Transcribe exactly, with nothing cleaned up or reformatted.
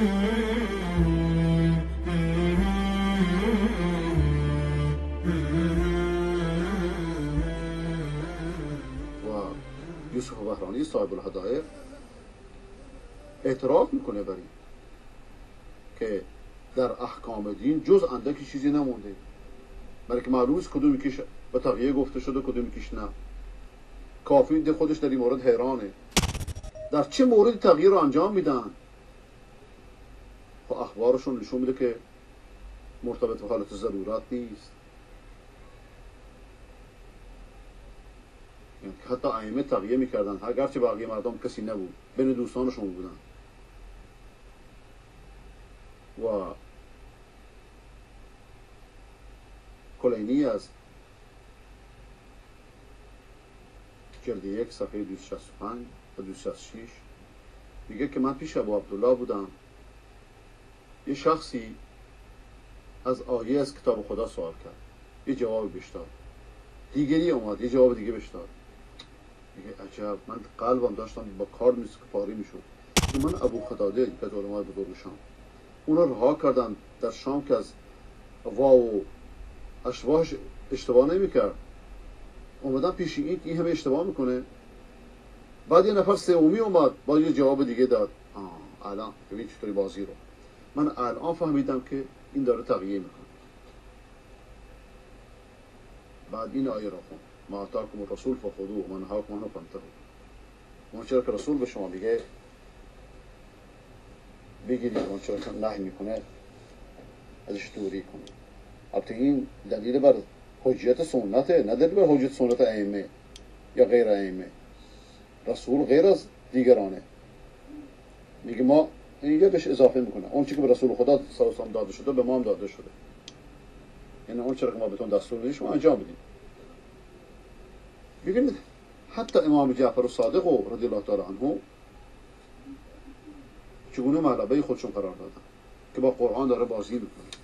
یوسف بحرانی صاحب الهدایق اعتراف میکنه بر این که در احکام دین جز اندکی چیزی نمونده، برای که معلوم است کدوم یکیش به تقیه گفته شده کدوم یکیش نه. کافی ده خودش در این مورد حیرانه، در چه موردی تغییر رو انجام میدن؟ خب اخبارشون نشون میده که مرتبط به حالت ضرورت نیست، یعنی حتی ائمه تغییر میکردن اگرچه بقیه مردم کسی نبود، بین دوستانشون بودن. و کلینی از جلد یک صفحه دویست و شصت و پنج و دویست و شصت و شش میگه که من پیش ابو عبدالله بودم، یه شخصی از آیه از کتاب خدا سوال کرد، یه جواب بهش داد، دیگری اومد یه جواب دیگه بهش داد. میگه عجب، من قلبم داشتم با کار نیست که پاره میشد. من ابو خداده که از علمای بزرگ شام، اونا رها کردن در شام که از واو اشباهش اشتباه نمیکرد، اومدن پیش این این همه اشتباه میکنه. بعد یه نفر سومی اومد با یه جواب دیگه داد. آه الان ببین چطوری بازی رو، من الان فهمیدم که این داره تغییر میکنه. بعد این آیه را خوند، ما آتاکم الرسول فخذوه و ما نهاکم عنه فانتهوا. اونچرا که رسول به شما میگه بگیرید، اونچرا که نهی میکنه ازش دوری کنید. البته این دلیل بر حجیت سنته، نه دلیل بر حجیت سنت ائمه یا غیر ائمه. رسول غیر از دیگرانه. میگه ما این یه بهش اضافه میکنه، اون چیزی که به رسول خدا صلی الله علیه و آله داده شده به ما هم داده شده، یعنی اون چیزی که ما بهتون دستور دادیم شما انجام بدید. ببینید حتی امام جعفر صادق رضی الله تعالی عنه چگونه ملبه خودشون قرار دادن که با قرآن داره بازی میکنه.